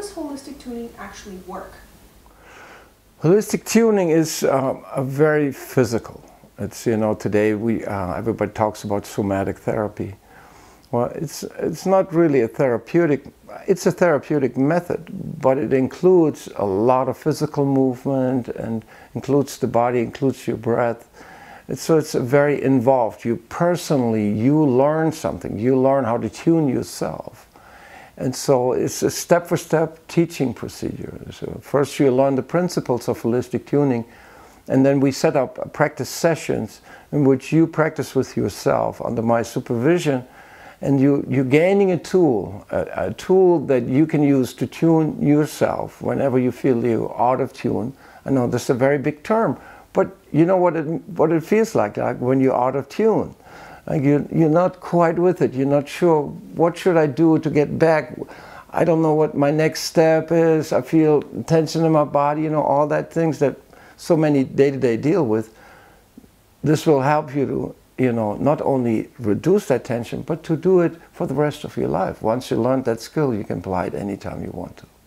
does holistic tuning actually work? Holistic tuning is a very physical. It's, you know, today we everybody talks about somatic therapy. Well, it's not really a therapeutic. It's a therapeutic method, but it includes a lot of physical movement and includes the body, includes your breath. So it's very involved. You personally, you learn something. You learn how to tune yourself. And so it's a step-for-step teaching procedure. So first you learn the principles of holistic tuning, and then we set up practice sessions in which you practice with yourself under my supervision, and you're gaining a tool that you can use to tune yourself whenever you feel you're out of tune. I know this is a very big term, but you know what it feels like when you're out of tune. Like you're not quite with it. You're not sure, what should I do to get back? I don't know what my next step is. I feel tension in my body, you know, all that things that so many day-to-day deal with. This will help you to, you know, not only reduce that tension, but to do it for the rest of your life. Once you learn that skill, you can apply it anytime you want to.